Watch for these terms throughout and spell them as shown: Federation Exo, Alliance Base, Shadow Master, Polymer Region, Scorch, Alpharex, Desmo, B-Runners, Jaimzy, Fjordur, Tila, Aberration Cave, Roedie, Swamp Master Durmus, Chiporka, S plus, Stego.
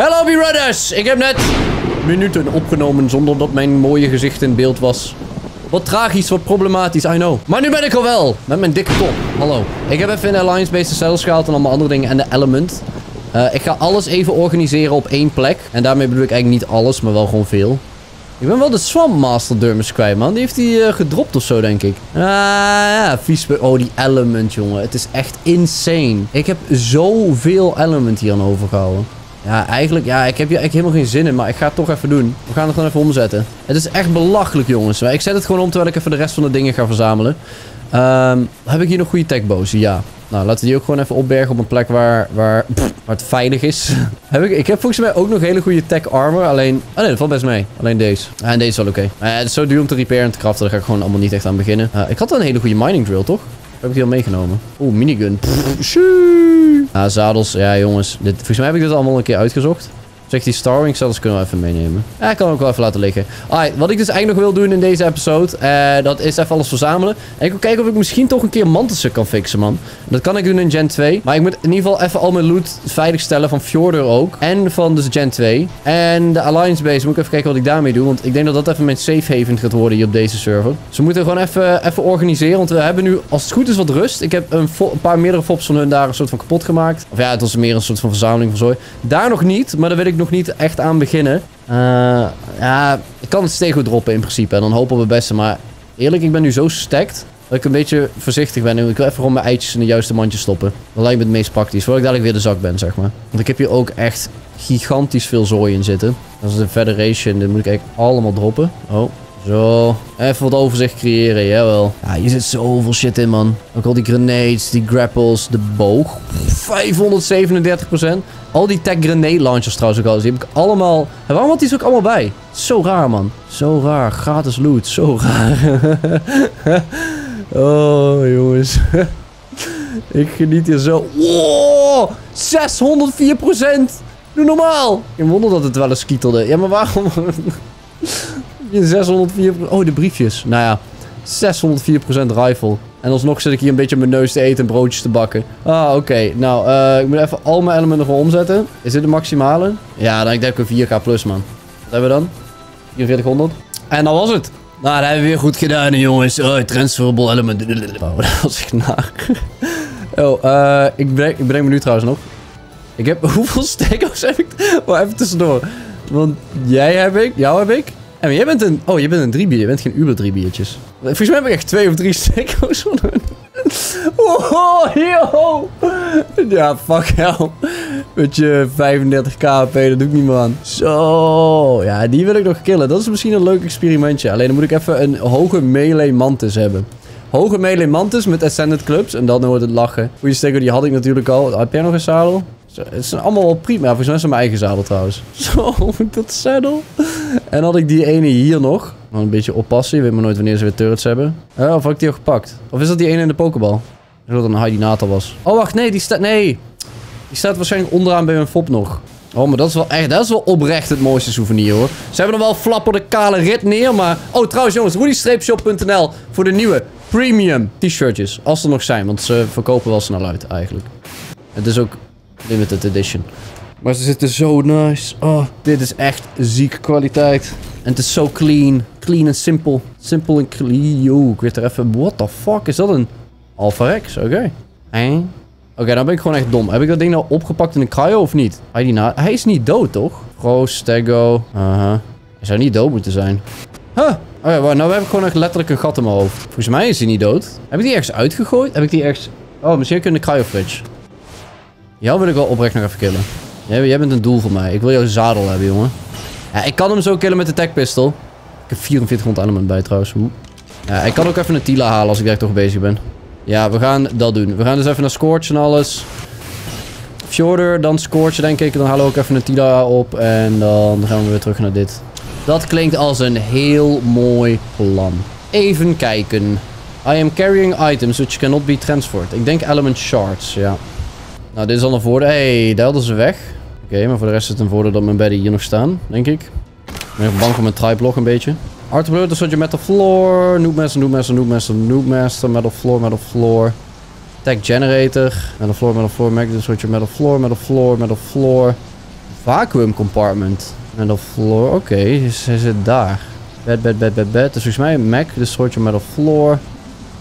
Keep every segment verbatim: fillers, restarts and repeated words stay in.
Hallo B-Runners! Ik heb net minuten opgenomen zonder dat mijn mooie gezicht in beeld was. Wat tragisch, wat problematisch, I know. Maar nu ben ik er wel! Met mijn dikke top. Hallo. Ik heb even in Alliance Base de settles gehaald en allemaal andere dingen en de element. Uh, ik ga alles even organiseren op één plek. En daarmee bedoel ik eigenlijk niet alles, maar wel gewoon veel. Ik ben wel de Swamp Master Durmus kwijt, man. Die heeft hij uh, gedropt of zo, denk ik. Ah, ja. Vies. Oh, die element, jongen. Het is echt insane. Ik heb zoveel element hier aan overgehouden. Ja, eigenlijk, ja, ik heb hier echt helemaal geen zin in, maar ik ga het toch even doen. We gaan het gewoon even omzetten. Het is echt belachelijk, jongens. Ik zet het gewoon om terwijl ik even de rest van de dingen ga verzamelen. Um, heb ik hier nog goede techbozen? Ja. Nou, laten we die ook gewoon even opbergen op een plek waar, waar, pff, waar het veilig is. heb ik, ik heb volgens mij ook nog hele goede tech armor, alleen... Oh nee, dat valt best mee. Alleen deze. Ah, en deze is wel oké. Okay. Uh, het is zo duur om te repairen en te craften, daar ga ik gewoon allemaal niet echt aan beginnen. Uh, ik had een hele goede mining drill, toch? Heb ik die al meegenomen? Oeh, minigun. Ah, zadels. Ja, jongens. Dit, volgens mij heb ik dit allemaal een keer uitgezocht. Zeg, die Starwing zadels kunnen we even meenemen. Ja, ik kan hem ook wel even laten liggen. Alright, wat ik dus eigenlijk nog wil doen in deze episode... Eh, dat is even alles verzamelen. En ik wil kijken of ik misschien toch een keer mantissen kan fixen, man. Dat kan ik doen in gen twee. Maar ik moet in ieder geval even al mijn loot veiligstellen van Fjordur ook. En van dus gen twee. En de Alliance Base. Moet ik even kijken wat ik daarmee doe. Want ik denk dat dat even mijn safe haven gaat worden hier op deze server. Dus we moeten gewoon even, even organiseren. Want we hebben nu, als het goed is, wat rust. Ik heb een, een paar meerdere fops van hun daar een soort van kapot gemaakt. Of ja, het was meer een soort van verzameling van zooi. Daar nog niet, maar daar wil ik nog... nog niet echt aan beginnen. Uh, ja, ik kan het stego droppen in principe. En dan hopen we het beste. Maar eerlijk, ik ben nu zo stacked dat ik een beetje voorzichtig ben. Ik wil even gewoon mijn eitjes in de juiste mandje stoppen. Dat lijkt me het meest praktisch. Voordat ik dadelijk weer de zak ben, zeg maar. Want ik heb hier ook echt gigantisch veel zooi in zitten. Dat is de Federation. Dit moet ik eigenlijk allemaal droppen. Oh, zo. Even wat overzicht creëren, jawel. Ja, hier zit zoveel shit in, man. Ook al die grenades, die grapples, de boog. vijfhonderdzevenendertig procent. Al die tech grenade launchers trouwens ook al. Die heb ik allemaal... En waarom had die ze ook allemaal bij? Zo raar, man. Zo raar. Gratis loot. Zo raar. Oh, jongens. Ik geniet hier zo... Wow! zeshonderdvier procent! Doe normaal! Geen wonder dat het wel eens kietelde. Ja, maar waarom... zeshonderdvier... Oh, de briefjes. Nou ja. zeshonderdvier procent rifle. En alsnog zit ik hier een beetje mijn neus te eten en broodjes te bakken. Ah, oké. Okay. Nou, uh, ik moet even al mijn elementen gewoon omzetten. Is dit de maximale? Ja, dan denk ik een vier K plus, man. Wat hebben we dan? vierentwintighonderd. En dat was het. Nou, dat hebben we weer goed gedaan, jongens. Oh, transferable element. Oh, dat was echt naar. Oh, uh, ik breng, ik breng me nu trouwens nog. Ik heb... Hoeveel stego's heb ik? Oh, even tussendoor. Want jij heb ik. Jou heb ik. En jij bent een... Oh, je bent een driebier. Je bent geen uber driebiertjes. Volgens mij heb ik echt twee of drie steko's van hun. Oh, yo! Ja, fuck hell. Met je vijfendertig K H P, dat doe ik niet meer aan. Zo, ja, die wil ik nog killen. Dat is misschien een leuk experimentje. Alleen dan moet ik even een hoge melee mantis hebben. Hoge melee mantis met ascended clubs. En dan wordt het lachen. Goeie steko, die had ik natuurlijk al. Heb jij nog een zadel? Het zijn allemaal wel prima. Volgens mij is het mijn eigen zadel trouwens. Zo, dat zadel. En had ik die ene hier nog. Een beetje oppassen. Je weet maar nooit wanneer ze weer turrets hebben. Uh, of had ik die al gepakt? Of is dat die ene in de pokebal? Ik dacht dat een Hydinata was. Oh, wacht. Nee, die staat... Nee. Die staat waarschijnlijk onderaan bij mijn fop nog. Oh, maar dat is wel echt... Dat is wel oprecht het mooiste souvenir, hoor. Ze hebben er wel flapper de kale rit neer, maar... Oh, trouwens, jongens. Roedie-streepshop punt n l voor de nieuwe premium t-shirtjes. Als er nog zijn, want ze verkopen wel snel uit, eigenlijk. Het is ook... limited edition. Maar ze zitten zo nice. Oh, dit is echt zieke kwaliteit. En het is zo clean. Clean en simpel. Simpel en clean. Yo, ik weet er even... What the fuck? Is dat een... Alpharex? Oké. Okay. Eh? Oké, okay, dan ben ik gewoon echt dom. Heb ik dat ding nou opgepakt in een cryo of niet? Hij, die na... Hij is niet dood, toch? Pro, stego. Uh-huh. Hij zou niet dood moeten zijn. Huh. Oké, okay, nou heb ik gewoon echt letterlijk een gat in mijn hoofd. Volgens mij is hij niet dood. Heb ik die ergens uitgegooid? Heb ik die ergens... Oh, misschien heb ik in de cryo-fridge. Jou wil ik wel oprecht nog even killen. Jij, jij bent een doel voor mij. Ik wil jouw zadel hebben, jongen. Ja, ik kan hem zo killen met de tech pistol. Ik heb vierentwintighonderd element bij trouwens. Hoe? Ja, ik kan ook even een Tila halen als ik daar toch bezig ben. Ja, we gaan dat doen. We gaan dus even naar Scorch en alles. Fjordur, dan Scorch denk ik. Dan halen we ook even een Tila op. En dan gaan we weer terug naar dit. Dat klinkt als een heel mooi plan. Even kijken. I am carrying items which cannot be transferred. Ik denk element shards, ja. Nou, dit is al een voordeel. Hé, hey, daar hadden ze weg. Oké, okay, maar voor de rest is het een voordeel dat mijn bedden hier nog staan, denk ik. Ik ben even bang voor mijn triplog een beetje. Artebleu, dat is je metal floor. Noobmaster, noobmaster, noobmaster, noobmaster. Metal floor, metal floor. Tech generator. Metal floor, metal floor, metal floor, metal floor, metal floor, metal floor. Vacuum compartment. Metal floor. Oké, okay, dus hij zit daar. Bed, bed, bed, bed, bed. Dus volgens mij Mac, dus soort van metal floor.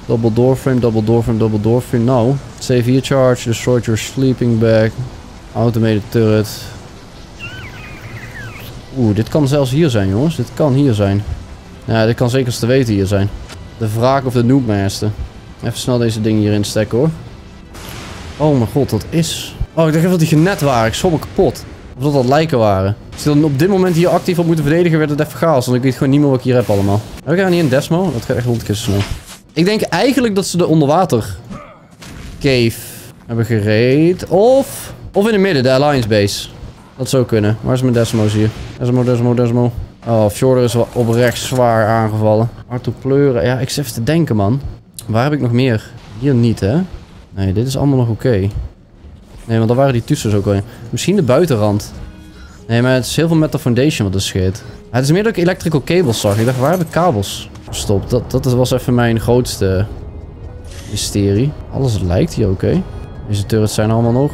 Double doorframe, double doorframe, double doorframe. No. Save here charge, destroy your sleeping bag. Automated turret. Oeh, dit kan zelfs hier zijn, jongens. Dit kan hier zijn. Ja, dit kan zeker te weten hier zijn. De wraak of de Noob Master. Even snel deze dingen hierin stekken, hoor. Oh mijn god, dat is... Oh, ik dacht even dat die genet waren. Ik schrok me kapot. Of dat dat lijken waren. Als ik dan op dit moment hier actief op moeten verdedigen, werd het even chaos. Want ik weet gewoon niet meer wat ik hier heb allemaal. We gaan hier in Desmo. Dat gaat echt rondkissen snel. Ik denk eigenlijk dat ze de onderwater... cave hebben gereed. Of... Of in het midden, de Alliance Base. Dat zou kunnen. Waar is mijn Desmo's hier? Desmo, Desmo, Desmo. Oh, Fjordur is wel oprecht zwaar aangevallen. Hard te pleuren. Ja, ik zit even te denken, man. Waar heb ik nog meer? Hier niet, hè? Nee, dit is allemaal nog oké. Okay. Nee, want daar waren die tussens ook al in. Misschien de buitenrand. Nee, maar het is heel veel metal foundation wat er scheet. Ja, het is meer dat ik electrical cables zag. Ik dacht, waar heb ik kabels verstopt? Dat, dat was even mijn grootste mysterie. Alles lijkt hier oké. Okay. Deze turrets zijn allemaal nog...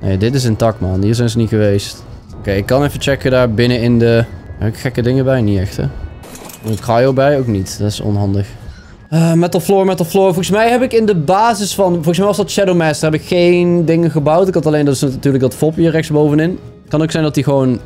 Nee, dit is intact, man. Hier zijn ze niet geweest. Oké, okay, ik kan even checken daar binnen in de... Heb ik gekke dingen bij? Niet echt, hè? Heb ik cryo bij? Ook niet. Dat is onhandig. Uh, metal floor, metal floor. Volgens mij heb ik in de basis van... Volgens mij was dat Shadow Master. Heb ik geen dingen gebouwd. Ik had alleen dus natuurlijk dat fop hier rechtsbovenin. Kan ook zijn dat die gewoon...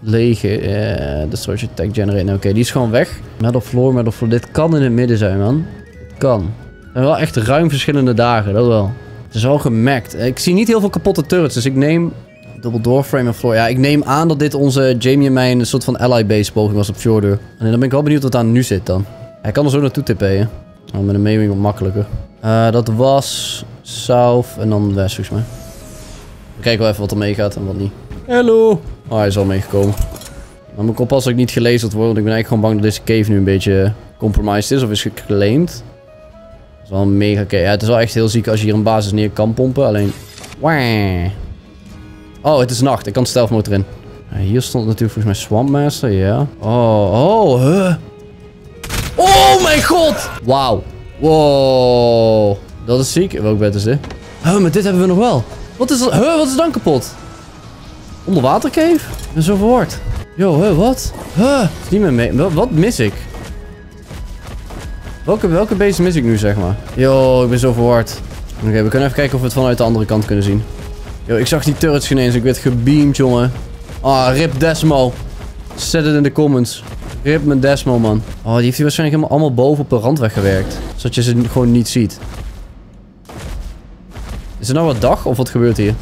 leeg is. Yeah, destroy your tech generator. Oké, okay, die is gewoon weg. Metal floor, metal floor. Dit kan in het midden zijn, man. Het kan. En wel echt ruim verschillende dagen. Dat wel. Het is al gemackt. Ik zie niet heel veel kapotte turrets, dus ik neem... Double doorframe en floor. Ja, ik neem aan dat dit onze Jamie en mijn soort van ally base poging was op Fjordur. En dan ben ik wel benieuwd wat daar nu zit dan. Hij kan er zo naartoe tippen. Oh, met een meewing wat makkelijker. Uh, dat was... South en dan West, volgens mij. We kijken wel even wat er meegaat en wat niet. Hallo! Oh, hij is al meegekomen. Dan moet ik oppassen dat ik niet gelazerd word, want ik ben eigenlijk gewoon bang dat deze cave nu een beetje... compromised is of is geclaimed. Het is wel een mega... Ja, het is wel echt heel ziek als je hier een basis neer kan pompen. Alleen... Oh, het is nacht. Ik kan stealth mode erin. Ja, hier stond natuurlijk volgens mij Swamp Master. Ja. Oh, oh, huh. Oh mijn god! Wauw. Wow. Dat is ziek. Welk bed is dit? Huh, maar dit hebben we nog wel. Wat is dat? Huh, wat is dan kapot? Onderwatercave? Ik ben zo verward. Yo, huh, wat? Huh. Is niet meer mee. Wat mis ik? Welke, welke base mis ik nu, zeg maar? Yo, ik ben zo verward. Oké, okay, we kunnen even kijken of we het vanuit de andere kant kunnen zien. Yo, ik zag die turrets ineens. Ik werd gebeamd, jongen. Ah, rip Desmo. Zet het in de comments. Rip mijn Desmo, man. Oh, die heeft hij waarschijnlijk helemaal allemaal boven op de rand weggewerkt. Zodat je ze gewoon niet ziet. Is het nou wat dag? Of wat gebeurt hier?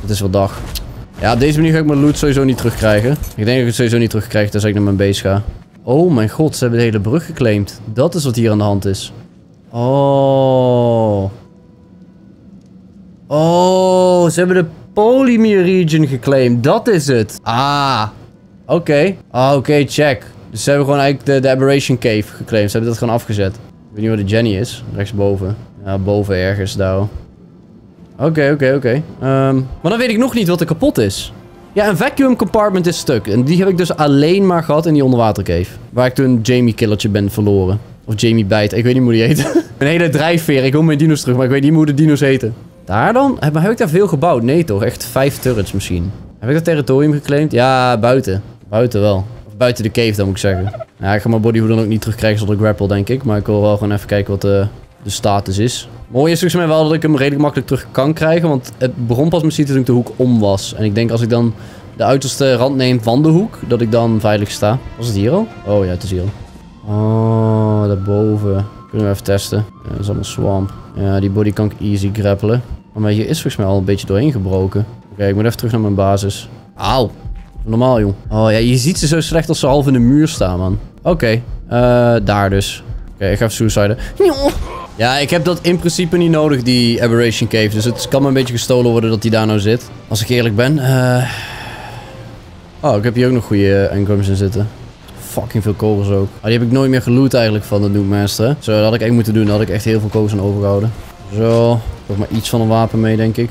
Het is wel dag. Ja, op deze manier ga ik mijn loot sowieso niet terugkrijgen. Ik denk dat ik het sowieso niet terugkrijg als ik naar mijn base ga. Oh mijn god, ze hebben de hele brug geclaimd. Dat is wat hier aan de hand is. Oh. Oh, ze hebben de Polymer Region geclaimd. Dat is het. Ah. Oké. Okay. Ah, oké, okay, check. Dus ze hebben gewoon eigenlijk de, de Aberration Cave geclaimd. Ze hebben dat gewoon afgezet. Ik weet niet waar de Jenny is. Rechtsboven. Ja, boven ergens daar. Oké, okay, oké, okay, oké. Okay. Um, maar dan weet ik nog niet wat er kapot is. Ja, een vacuum compartment is stuk. En die heb ik dus alleen maar gehad in die onderwatercave. Waar ik toen Jamie killertje ben verloren. Of Jamie bijt. Ik weet niet hoe die heet. Mijn hele drijfveer. Ik wil mijn dino's terug, maar ik weet niet hoe de dino's heten. Daar dan? Heb, heb ik daar veel gebouwd? Nee toch? Echt vijf turrets misschien. Heb ik dat territorium geclaimd? Ja, buiten. Buiten wel. Of buiten de cave dan moet ik zeggen. Ja, ik ga mijn body hoe dan ook niet terugkrijgen zonder grapple denk ik. Maar ik wil wel gewoon even kijken wat de, de status is. Mooi is volgens mij wel dat ik hem redelijk makkelijk terug kan krijgen. Want het begon pas misschien toen ik de hoek om was. En ik denk als ik dan de uiterste rand neem van de hoek, dat ik dan veilig sta. Was het hier al? Oh ja, het is hier al. Oh, daarboven. Kunnen we even testen. Ja, dat is allemaal swamp. Ja, die body kan ik easy grappelen. Maar hier is volgens mij al een beetje doorheen gebroken. Oké, okay, ik moet even terug naar mijn basis. Auw. Normaal, jong. Oh ja, je ziet ze zo slecht als ze half in de muur staan, man. Oké. Okay. Uh, daar dus. Oké, okay, ik ga even suiciden. Ja, ik heb dat in principe niet nodig, die Aberration Cave. Dus het kan me een beetje gestolen worden dat die daar nou zit. Als ik eerlijk ben. Uh... Oh, ik heb hier ook nog goede engrams in zitten. Fucking veel kogels ook. Oh, die heb ik nooit meer geloot eigenlijk van de Noob Master. Zo, dat had ik echt moeten doen. Daar had ik echt heel veel kogels aan overgehouden. Zo. Toch maar iets van een wapen mee, denk ik.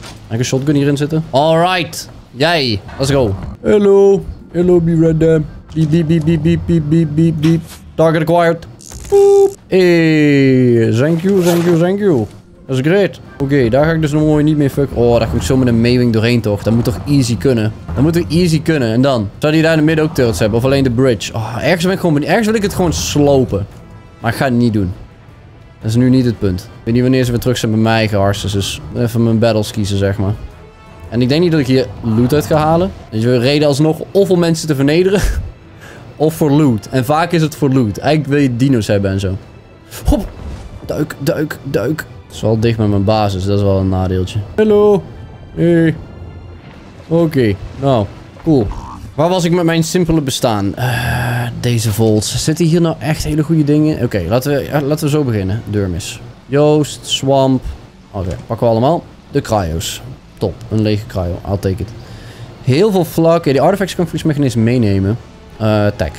Kan ik een shotgun hierin zitten? Alright. Jij. Let's go. Hello. Hello, be random. Beep, beep, beep, beep, beep, beep, beep, beep, beep. Target acquired. Boop. Hey, thank you, thank you, thank you. Dat is great. Oké, okay, daar ga ik dus nog mooi niet mee fucken. Oh, daar kom ik zo met een meewing doorheen toch. Dat moet toch easy kunnen. Dat moet toch easy kunnen. En dan? Zou die daar in het midden ook turrets hebben? Of alleen de bridge? Oh, ergens ben ik gewoon... Ergens wil ik het gewoon slopen. Maar ik ga het niet doen. Dat is nu niet het punt. Ik weet niet wanneer ze weer terug zijn bij mij geharst. Dus even mijn battles kiezen, zeg maar. En ik denk niet dat ik hier loot uit ga halen. Dus we reden alsnog of om mensen te vernederen. Of voor loot. En vaak is het voor loot. Eigenlijk wil je dino's hebben en zo. Hop! Duik, duik, duik. Het is wel dicht met mijn basis. Dat is wel een nadeeltje. Hallo. Hey. Oké. Okay. Nou. Cool. Waar was ik met mijn simpele bestaan? Uh, deze volts. Zitten hier nou echt hele goede dingen? Oké. Okay, laten, we, uh, laten we zo beginnen. Durmus. Joost. Swamp. Oké. Okay, pakken we allemaal. De cryo's. Top. Een lege cryo. I'll take it. Heel veel vlak. Die artifacts kan ik volgens mij niet eens meenemen. Uh, tech.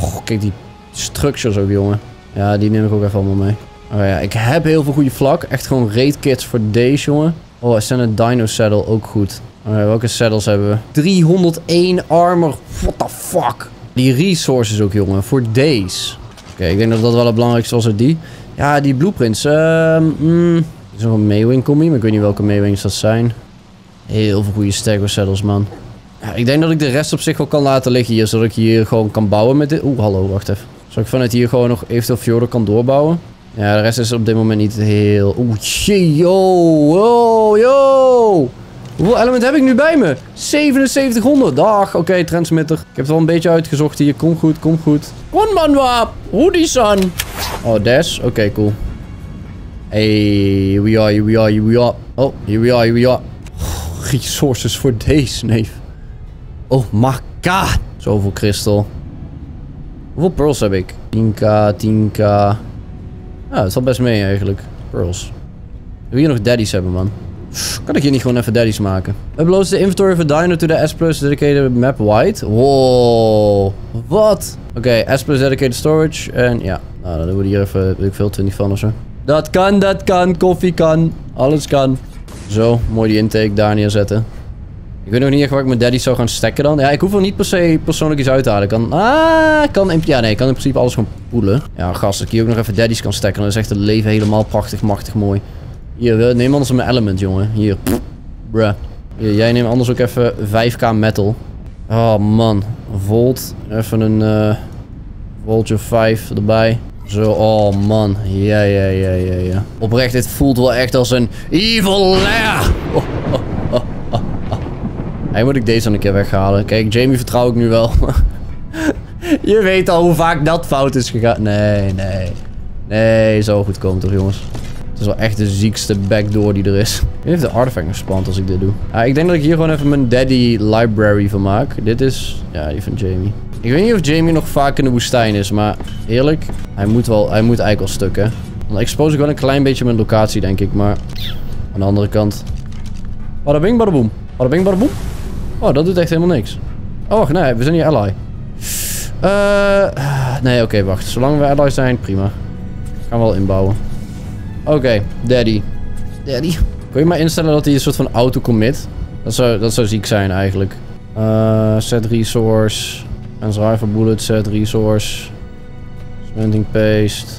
Oh, kijk die structures ook, jongen. Ja, die neem ik ook even allemaal mee. Oh ja, ik heb heel veel goede vlak. Echt gewoon raid kits voor deze, jongen. Oh, er zijn een dino saddle ook goed. Oh ja, welke saddles hebben we? driehonderdéén armor. What the fuck? Die resources ook, jongen. Voor deze. Oké, okay, ik denk dat dat wel het belangrijkste was uit die. Ja, die blueprints. Ehm, uh, mm, er is nog een Maywing combi, maar ik weet niet welke Maywings dat zijn. Heel veel goede stagger saddles, man. Ja, ik denk dat ik de rest op zich wel kan laten liggen hier. Zodat ik hier gewoon kan bouwen met dit. Oeh, hallo, wacht even. Zodat ik vanuit hier gewoon nog eventueel Fjordur kan doorbouwen. Ja, de rest is op dit moment niet heel... Oeh, jee, yo, yo, yo. Hoeveel element heb ik nu bij me? zevenenzeventighonderd. Dag, oké, okay, transmitter. Ik heb het wel een beetje uitgezocht hier. Kom goed, kom goed. Kom man, wap. Hoodie-san. Oh, dash. Oké, okay, cool. Hey, we are, here we are, here we are. Oh, here we are, here we are. Oh, resources voor deze, neef. Oh my god. Zoveel kristal. Hoeveel pearls heb ik? tien k, tien k... Ja, het valt best mee eigenlijk. Pearls. Wil hier nog daddies hebben, man? Kan ik hier niet gewoon even daddies maken? Upload the inventory of a dino to the S plus dedicated map wide. Wow. Wat? Oké, okay, S plus dedicated storage. En ja, nou, dan doen we hier even, weet ik veel, twintig van of zo. Dat kan, dat kan. Koffie kan. Alles kan. Zo, mooi die intake daar neerzetten. Ik weet nog niet echt waar ik mijn daddies zou gaan stekken dan. Ja, ik hoef er niet per se persoonlijk iets uit te halen. Ik kan, ah, kan, in, ja, nee, ik kan in principe alles gewoon poelen. Ja, gast, dat ik hier ook nog even daddies kan stekken. Dan is echt het leven helemaal prachtig, machtig, mooi. Hier, neem anders mijn element, jongen. Hier. Bruh. Hier, jij neemt anders ook even vijf k metal. Oh, man. Volt. Even een uh, voltje vijf erbij. Zo, oh, man. Ja, ja, ja, ja, ja. Oprecht, dit voelt wel echt als een evil lair. Oh. Hey, moet ik deze dan een keer weghalen? Kijk, Jamie vertrouw ik nu wel. Je weet al hoe vaak dat fout is gegaan. Nee, nee. Nee, zo goed komt toch, jongens. Het is wel echt de ziekste backdoor die er is. Wie heeft de artifact gespant als ik dit doe? Ah, ik denk dat ik hier gewoon even mijn daddy library van maak. Dit is... Ja, die van Jamie. Ik weet niet of Jamie nog vaak in de woestijn is, maar... Eerlijk, hij moet wel... Hij moet eigenlijk al stuk, hè. Dan expose ik wel een klein beetje mijn locatie, denk ik, maar... Aan de andere kant... Badabing, badaboom. Badabing, badaboom. Oh, dat doet echt helemaal niks. Oh, nee, we zijn hier ally. Uh, nee, oké, okay, wacht. Zolang we ally zijn, prima. Gaan we wel inbouwen. Oké, okay, daddy. Daddy. Kun je maar instellen dat hij een soort van auto-commit? Dat zou, dat zou ziek zijn, eigenlijk. Uh, set resource. En rifle bullet, set resource. Smelting paste.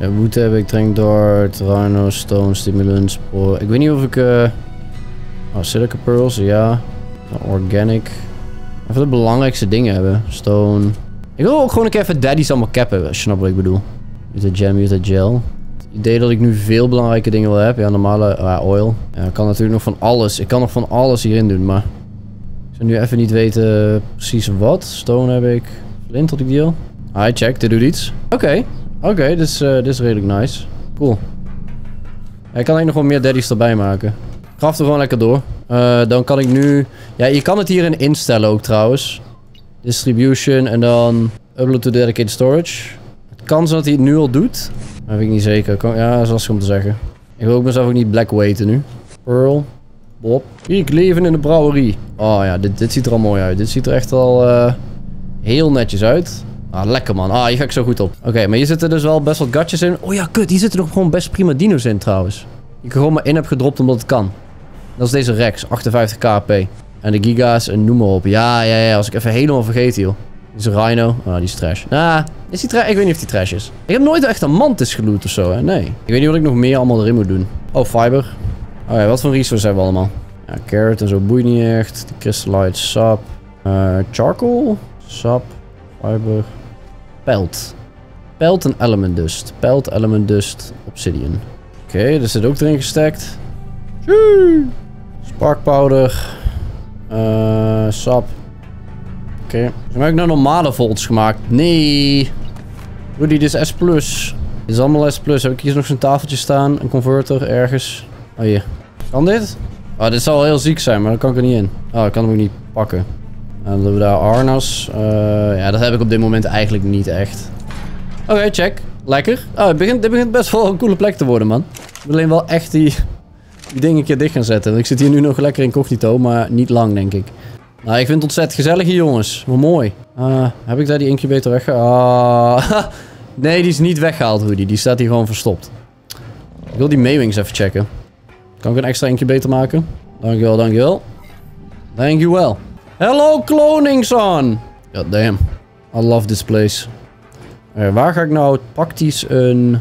Ja, wood heb ik, drink dart, rhino, stone, stimulants. Por. Ik weet niet of ik... Uh... Oh, silica pearls, ja... Organic. Even de belangrijkste dingen hebben. Stone. Ik wil ook gewoon een keer even daddy's allemaal cappen. Als je snapt wat ik bedoel. Is dat jam, is dat gel. Het idee dat ik nu veel belangrijke dingen wil hebben. Ja, normale uh, oil. Ja, ik kan natuurlijk nog van alles. Ik kan nog van alles hierin doen, maar... Ik zou nu even niet weten precies wat. Stone heb ik. Flint had ik die al. Ah, check. Dit doet iets. Oké. Okay. Oké, okay, dit, uh, dit is redelijk nice. Cool. Ja, ik kan eigenlijk nog wel meer daddy's erbij maken. Kraft er gewoon lekker door. Uh, dan kan ik nu... Ja, je kan het hierin instellen ook trouwens. Distribution en dan... Upload to dedicated storage. Het kan zijn dat hij het nu al doet. Dat weet ik niet zeker. Kan... Ja, dat is lastig om te zeggen. Ik wil ook mezelf ook niet black weighten nu. Pearl. Bob. Ik leef in de brouwerie. Oh ja, dit, dit ziet er al mooi uit. Dit ziet er echt al uh, heel netjes uit. Ah, lekker man. Ah, hier ga ik zo goed op. Oké, okay, maar hier zitten dus wel best wat gatjes in. Oh ja, kut. Hier zitten nog gewoon best prima dino's in trouwens. Die ik er gewoon maar in heb gedropt omdat het kan. Dat is deze Rex, achtenvijftig k p. En de giga's en noem maar op. Ja, ja, ja, als ik even helemaal vergeet, joh. Dit is een rhino. Ah, oh, die is trash. Ah, is die trash? Ik weet niet of die trash is. Ik heb nooit echt een mantis geloot of zo, hè. Nee. Ik weet niet wat ik nog meer allemaal erin moet doen. Oh, fiber. Oh ja, wat voor resources hebben we allemaal? Ja, carrot en zo boeit niet echt. De crystallite, sap. Uh, charcoal, sap, fiber, pelt. Pelt en element dust. Pelt, element dust, obsidian. Oké, okay, er zit ook erin gestekt. Sparkpowder. Uh, sap. Oké. Okay. Dus heb ik nou normale volts gemaakt? Nee. Roedie, dit is S plus. Dit is allemaal S plus. Heb ik hier nog zo'n tafeltje staan? Een converter ergens? Oh hier. Kan dit? Oh, dit zal heel ziek zijn, maar dan kan ik er niet in. Oh, ik kan hem ook niet pakken. En dan doen we daar harnas. Uh, ja, dat heb ik op dit moment eigenlijk niet echt. Oké, okay, check. Lekker. Oh, het begint, dit begint best wel een coole plek te worden, man. Ik moet alleen wel echt die, die dingen een keer dicht gaan zetten. Ik zit hier nu nog lekker incognito, maar niet lang, denk ik. Nou, ik vind het ontzettend gezellig hier, jongens. Wat mooi. Uh, heb ik daar die incubator weggehaald? Uh, nee, die is niet weggehaald, Rudy. Die staat hier gewoon verstopt. Ik wil die Maywings even checken. Kan ik een extra incubator maken? Dankjewel, dankjewel. Dankjewel. Hello, cloning son. God damn. I love this place. Uh, waar ga ik nou praktisch een,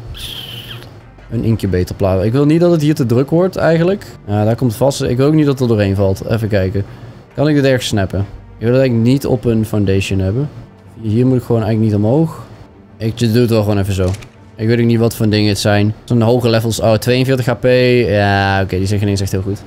een incubator plaatsen? Ik wil niet dat het hier te druk wordt, eigenlijk. Ja, daar komt vast. Ik wil ook niet dat het er doorheen valt. Even kijken. Kan ik dit ergens snappen? Ik wil het eigenlijk niet op een foundation hebben. Hier moet ik gewoon eigenlijk niet omhoog. Ik doe het wel gewoon even zo. Ik weet ook niet wat voor dingen het zijn. Zo'n hoge levels. Oh, tweeënveertig HP. Ja, oké. Okay, die zijn ineens echt heel goed.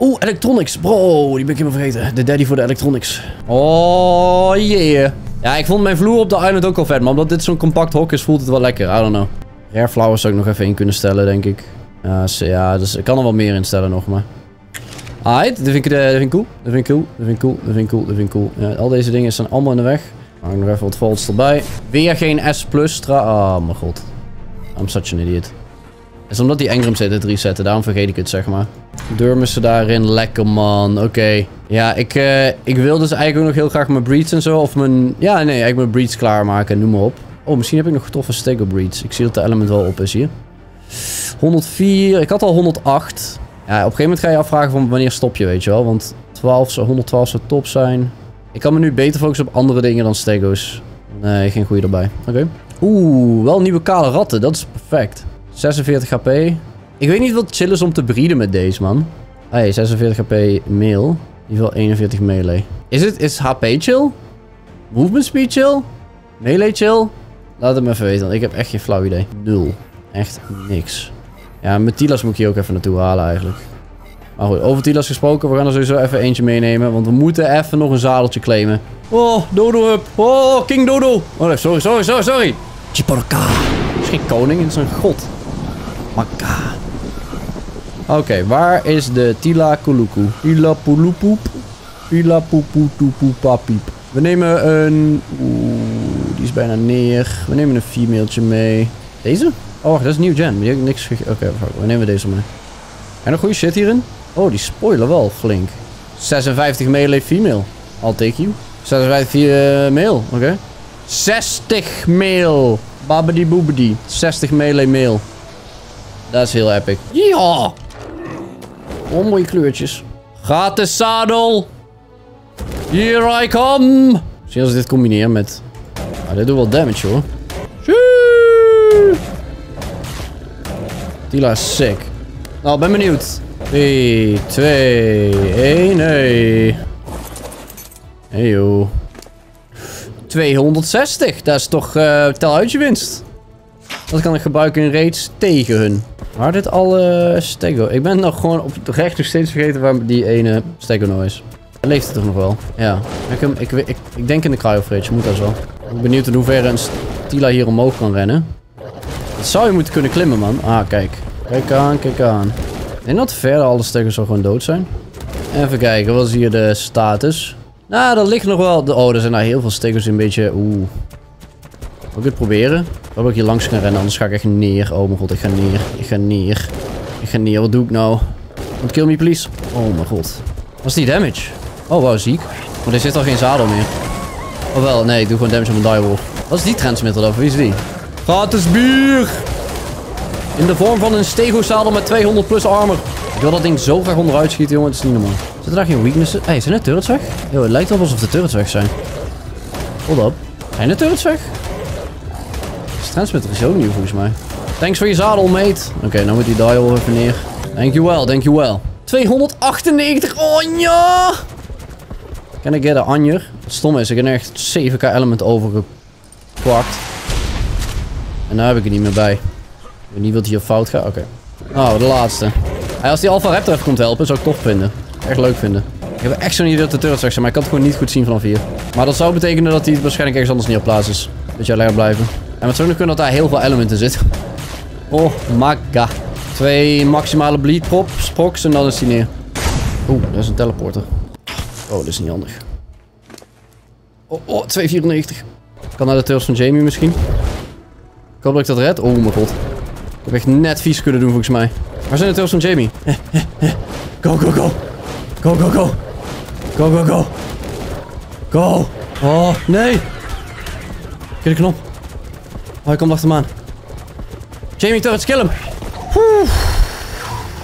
Oeh, electronics. Bro, die ben ik helemaal vergeten. De daddy voor de electronics. Oh, yeah. Ja, ik vond mijn vloer op de island ook al vet. Maar omdat dit zo'n compact hok is, voelt het wel lekker. I don't know. Rare flowers zou ik nog even in kunnen stellen, denk ik. Uh, so, ja, dus ik kan er wel meer in stellen nog, maar... Alright, dat vind ik, uh, dat vind ik cool. Dat vind ik cool. Dat vind ik cool. Dat vind ik cool. Dat vind ik cool. Ja, al deze dingen staan allemaal in de weg. Hang nog even wat volts erbij. Weer geen S plus. Oh, mijn god. I'm such an idiot. Het is omdat die engrams zitten het resetten. Daarom vergeet ik het, zeg maar. Durmussen daarin. Lekker, man. Oké. Okay. Ja, ik, uh, ik wil dus eigenlijk ook nog heel graag mijn breeds en zo. Of mijn... Ja, nee. Eigenlijk mijn breeds klaarmaken. Noem maar op. Oh, misschien heb ik nog getroffen stego breeds. Ik zie dat de element wel op is hier. honderdvier. Ik had al honderdacht. Ja, op een gegeven moment ga je afvragen van wanneer stop je, weet je wel. Want honderdtwaalf zou top zijn. Ik kan me nu beter focussen op andere dingen dan stego's. Nee, geen goede erbij. Oké. Okay. Oeh, wel nieuwe kale ratten. Dat is perfect. zesenveertig HP. Ik weet niet wat chill is om te breeden met deze, man. Ah, hey, zesenveertig HP mail. Die wil eenenveertig melee. Is het is H P chill? Movement speed chill? Melee chill? Laat het me even weten, want ik heb echt geen flauw idee. Nul. Echt niks. Ja, met Tilas moet ik hier ook even naartoe halen eigenlijk. Maar goed, over Tilas gesproken. We gaan er sowieso even eentje meenemen. Want we moeten even nog een zadeltje claimen. Oh, Dodo up. Oh, King Dodo. Oh, sorry, sorry, sorry, sorry. Chiporka. Dat is geen koning, het is een god. Maka. Oké, okay, waar is de Tila Kuluku? Tila Pulupoep. Tila Puputupupapiep. We nemen een... Oeh, die is bijna neer. We nemen een female'tje mee. Deze? Oh, dat is nieuw gen. Die heb ik niks gegeven. Oké, okay, we nemen deze mee. En een goede shit hierin. Oh, die spoiler wel flink. zesenvijftig melee female. I'll take you. zesenvijftig uh, male. Oké. Okay. zestig male. Babadi boobedi. zestig melee male. Dat is heel epic. Ja! Oh, mooie kleurtjes. Gaat de zadel. Here I come. Misschien als ik dit combineer met... Ah, dit doet wel damage, hoor. Tila is sick. Nou, ben benieuwd. drie, twee, één, hey. Hey, joh. tweehonderdzestig. Dat is toch uh, tel uit je winst. Dat kan ik gebruiken in raids tegen hun. Waar dit alle stego? Ik ben nog gewoon op het recht nog steeds vergeten waar die ene stego nou is. Hij leeft het toch nog wel? Ja. Ik, hem, ik, ik, ik denk in de cryo-fridge. Moet dat zo. Ik ben benieuwd in hoeverre een Tila hier omhoog kan rennen. Dat zou je moeten kunnen klimmen, man. Ah, kijk. Kijk aan, kijk aan. Ik denk dat verder alle stego's al gewoon dood zijn. Even kijken, wat is hier de status? Nou, dat ligt nog wel... De... Oh, er zijn daar heel veel stego's in een beetje... Oeh. Wil ik het proberen? Wil ik hier langs gaan rennen, anders ga ik echt neer. Oh mijn god, ik ga neer. Ik ga neer. Ik ga neer. Wat doe ik nou? Want kill me, please. Oh mijn god. Wat is die damage? Oh, wauw, ziek. Maar er zit al geen zadel meer. Oh wel, nee, ik doe gewoon damage op mijn direwolf. Wat is die transmitter dan? Wie is die? Gratis bier! In de vorm van een stego-zadel met tweehonderd plus armor. Ik wil dat ding zo graag onderuit schieten, jongen. Het is niet normaal. Zitten daar geen weaknessen? Hé, hey, zijn de turrets weg? Yo, het lijkt alsof de turrets weg zijn. Hold up. Zijn de turrets weg? De transmitter is ook nieuw, volgens mij. Thanks voor je zadel, mate. Oké, okay, nou moet die dial even neer. Dankjewel, dankjewel. tweehonderdachtennegentig. Oh ja! Can I get an anjer? Wat stom is, ik heb echt zeven k element overgepakt. En daar heb ik er niet meer bij. Ik weet niet wat hier fout gaat. Oké. Okay. Oh, de laatste. Hey, als die Alpha Raptor even komt helpen, zou ik het tof vinden. Echt leuk vinden. Ik heb echt zo'n idee dat de turret straks zijn, maar ik kan het gewoon niet goed zien vanaf hier. Maar dat zou betekenen dat hij waarschijnlijk ergens anders niet op plaats is. Dat jij lekker blijven. En wat zou nog kunnen dat daar heel veel elementen zitten. Oh, my god. Twee maximale bleed props, procs en dan is hij neer. Oeh, dat is een teleporter. Oh, dat is niet handig. Oh, oh, tweehonderdvierennegentig. Kan naar de turret van Jamie misschien. Ik hoop dat ik dat red. Oh mijn god. Ik heb echt net vies kunnen doen volgens mij. Waar zijn de turrets van Jamie? Go, go, go. Go, go, go. Go, go, go. Go. Oh, nee. Kijk de knop. Oh, hij komt achter me aan. Jamie turret, kill hem.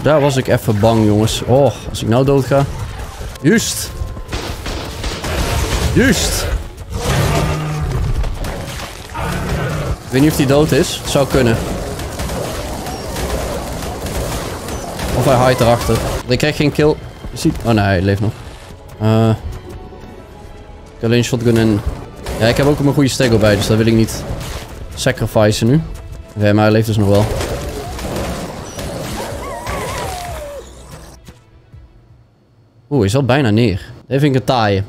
Daar was ik even bang, jongens. Oh, als ik nou dood ga. Juist. Juist. Ik weet niet of hij dood is. Het zou kunnen. Of hij hight erachter. Ik krijg geen kill. Oh nee, hij leeft nog. Uh, ik heb alleen shotgun en... Ja, ik heb ook een goede stego bij, dus dat wil ik niet sacrificen nu. Oké, okay, maar hij leeft dus nog wel. Oeh, hij zat bijna neer. Dat vind ik een taaie.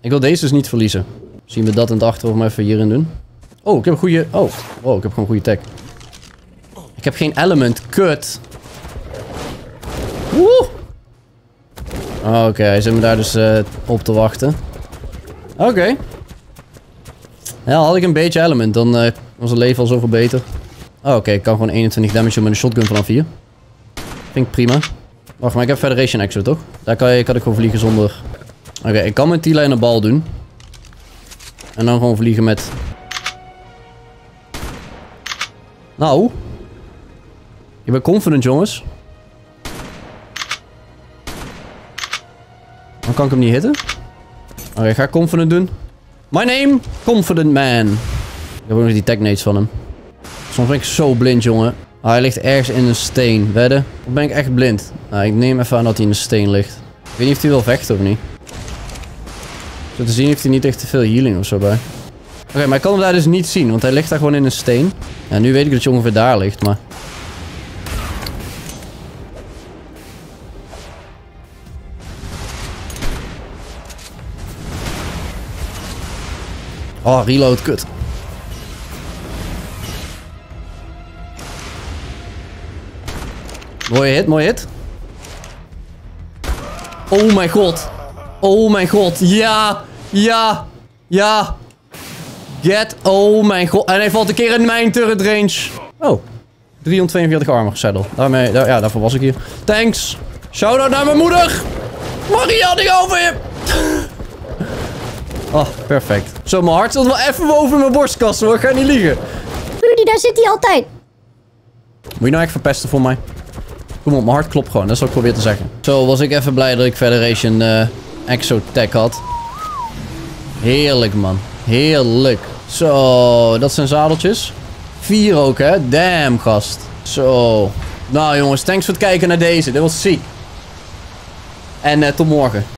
Ik wil deze dus niet verliezen. Zien we dat in het achterhoofd maar even hierin doen. Oh, ik heb een goede... Oh, wow, ik heb gewoon goede tech. Ik heb geen element. Kut. Woe! Oké, okay, hij zit me daar dus uh, op te wachten. Oké. Okay. Ja, had ik een beetje element, dan uh, was het leven al zoveel beter. Oh, oké, okay, ik kan gewoon eenentwintig damage doen met een shotgun vanaf hier. Vind ik prima. Wacht, maar ik heb Federation Exo, toch? Daar kan, je, kan ik gewoon vliegen zonder... Oké, okay, ik kan met T-lijn een bal doen. En dan gewoon vliegen met... Nou. Je bent confident, jongens. Dan kan ik hem niet hitten. Oké, okay, ga ik confident doen. My name, Confident Man. Ik heb ook nog die technates van hem. Soms ben ik zo blind, jongen. Ah, hij ligt ergens in een steen. Wedden? Of ben ik echt blind? Nou, ik neem even aan dat hij in een steen ligt. Ik weet niet of hij wil vechten of niet. Zo te zien heeft hij niet echt te veel healing of zo bij. Oké, okay, maar ik kan hem daar dus niet zien, want hij ligt daar gewoon in een steen. Ja, nu weet ik dat hij ongeveer daar ligt, maar... Oh, reload, kut. Mooie hit, mooie hit. Oh mijn god. Oh mijn god. Ja, ja, ja. Get, oh mijn god. En hij valt een keer in mijn turret range. Oh, driehonderdtweeënveertig armor saddle. Daarmee, daar, ja, daarvoor was ik hier. Thanks. Shoutout naar mijn moeder. Marianne, ik over je. Oh, perfect. Zo, mijn hart stond wel even boven mijn borstkast hoor. Ik ga niet liegen. Rudy, daar zit hij altijd. Moet je nou echt verpesten voor mij? Kom op, mijn hart klopt gewoon. Dat is wat ik probeer te zeggen. Zo, was ik even blij dat ik Federation uh, Exo Tech had. Heerlijk, man. Heerlijk. Zo, dat zijn zadeltjes. Vier ook, hè? Damn, gast. Zo. Nou, jongens, thanks voor het kijken naar deze. Dit was ziek. En uh, tot morgen.